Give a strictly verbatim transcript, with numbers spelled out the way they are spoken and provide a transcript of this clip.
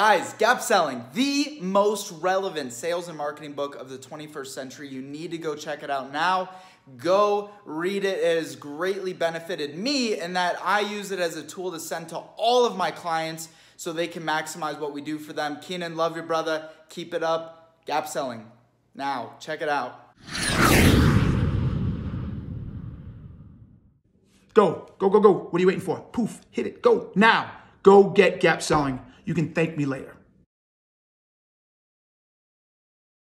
Guys, Gap Selling, the most relevant sales and marketing book of the twenty-first century. You need to go check it out now. Go read it. It has greatly benefited me in that I use it as a tool to send to all of my clients so they can maximize what we do for them. Keenan, love your brother. Keep it up. Gap Selling. Now, check it out. Go, go, go, go. What are you waiting for? Poof, hit it. Go now. Go get Gap Selling. You can thank me later.